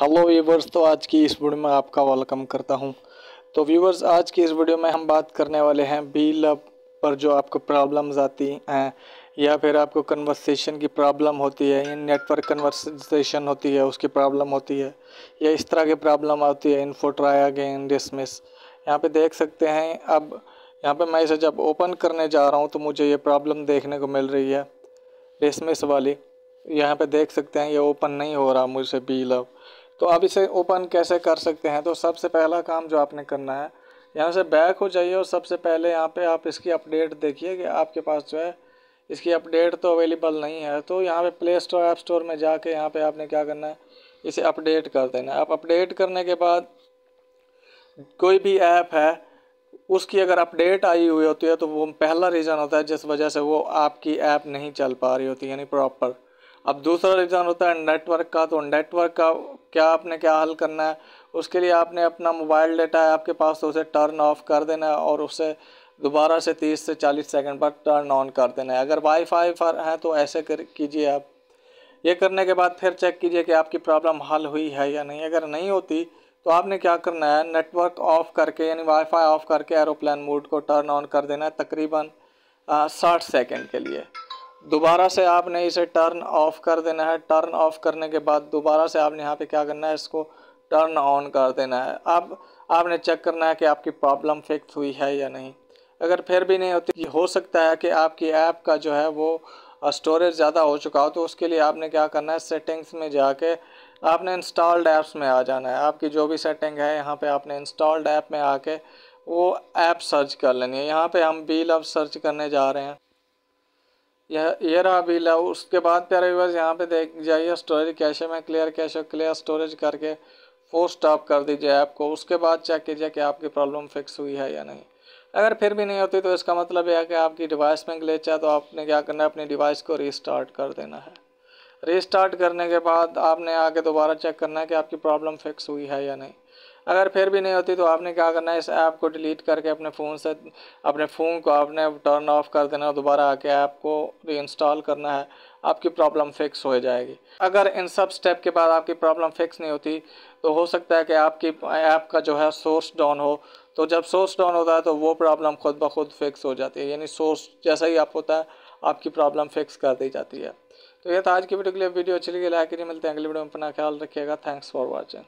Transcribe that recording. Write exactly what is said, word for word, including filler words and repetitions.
Hello viewers, तो आज की इस वीडियो में आपका वेलकम करता हूं। तो व्यूवर्स, आज की इस वीडियो में हम बात करने वाले हैं बी लव पर। जो आपको प्रॉब्लम्स आती हैं या फिर आपको कन्वर्सेशन की प्रॉब्लम होती है या नेटवर्क कन्वर्सेशन होती है उसकी प्रॉब्लम होती है या इस तरह की प्रॉब्लम आती है। इन्फो ट्राई अगेन, डिसमिस, यहाँ पे देख सकते हैं। अब यहाँ पे मैं इसे जब ओपन करने जा रहा हूँ तो मुझे ये प्रॉब्लम देखने को मिल रही है, डिसमिस वाली। यहाँ पे देख सकते हैं ये ओपन नहीं हो रहा मुझसे बी लव। तो आप इसे ओपन कैसे कर सकते हैं? तो सबसे पहला काम जो आपने करना है, यहाँ से बैक हो जाइए और सबसे पहले यहाँ पे आप इसकी अपडेट देखिए कि आपके पास जो है इसकी अपडेट तो अवेलेबल नहीं है। तो यहाँ पे प्ले स्टोर, ऐप स्टोर में जाके यहाँ पे आपने क्या करना है, इसे अपडेट कर देना है। आप अपडेट करने के बाद कोई भी ऐप है उसकी अगर अपडेट आई हुई होती है तो वो पहला रीज़न होता है जिस वजह से वो आपकी ऐप नहीं चल पा रही होती, यानी प्रॉपर। अब दूसरा रीज़न होता है नेटवर्क का। तो नेटवर्क का क्या आपने क्या हल करना है, उसके लिए आपने अपना मोबाइल डाटा है आपके पास तो उसे टर्न ऑफ कर देना है और उसे दोबारा से तीस से चालीस सेकंड पर टर्न ऑन कर देना है। अगर वाईफाई पर हैं तो ऐसे कर कीजिए आप। ये करने के बाद फिर चेक कीजिए कि आपकी प्रॉब्लम हल हुई है या नहीं। अगर नहीं होती तो आपने क्या करना है, नेटवर्क ऑफ करके यानी वाईफाई ऑफ करके एरोप्लेन मोड को टर्न ऑन कर देना है तकरीबन साठ सेकेंड के लिए। दोबारा से आपने इसे टर्न ऑफ कर देना है। टर्न ऑफ करने के बाद दोबारा से आपने यहाँ पे क्या करना है, इसको टर्न ऑन कर देना है। अब आपने चेक करना है कि आपकी प्रॉब्लम फिक्स हुई है या नहीं। अगर फिर भी नहीं होती, हो सकता है कि आपकी ऐप का जो है वो स्टोरेज ज़्यादा हो चुका हो। तो उसके लिए आपने क्या करना है, सेटिंग्स में जाके आपने इंस्टॉल्ड ऐप्स में आ जाना है। आपकी जो भी सेटिंग है यहाँ पर आपने इंस्टॉल्ड ऐप में आके वो ऐप सर्च कर लेनी है। यहाँ पर हम बी लव सर्च करने जा रहे हैं। यह ये रहा बी लव। उसके बाद प्यारे व्यूअर्स, यहाँ पे देख जाइए स्टोरेज कैशे में क्लियर कैशे क्लियर स्टोरेज करके फोर्स स्टॉप कर दीजिए ऐप को। उसके बाद चेक कीजिए कि आपकी प्रॉब्लम फिक्स हुई है या नहीं। अगर फिर भी नहीं होती तो इसका मतलब यह है कि आपकी डिवाइस में ग्लिच है। तो आपने क्या करना है, अपनी डिवाइस को रीस्टार्ट कर देना है। रीस्टार्ट करने के बाद आपने आके दोबारा चेक करना है कि आपकी प्रॉब्लम फिक्स हुई है या नहीं। अगर फिर भी नहीं होती तो आपने क्या करना है, इस ऐप को डिलीट करके अपने फ़ोन से अपने फ़ोन को आपने टर्न ऑफ कर देना और दोबारा आके ऐप को रीइंस्टॉल करना है। आपकी प्रॉब्लम फिक्स हो जाएगी। अगर इन सब स्टेप के बाद आपकी प्रॉब्लम फिक्स नहीं होती तो हो सकता है कि आपकी ऐप का जो है सोर्स डाउन हो। तो जब सोर्स डाउन होता है तो वो प्रॉब्लम खुद ब खुद फिक्स हो जाती है, यानी सोर्स जैसा ही आप होता है आपकी प्रॉब्लम फिक्स कर दी जाती है। तो ये था आज की वीडियो। के लिए वीडियो अच्छी लगी लाइक कीजिए। मिलते हैं अगली वीडियो में, अपना ख्याल रखिएगा। Thanks for watching.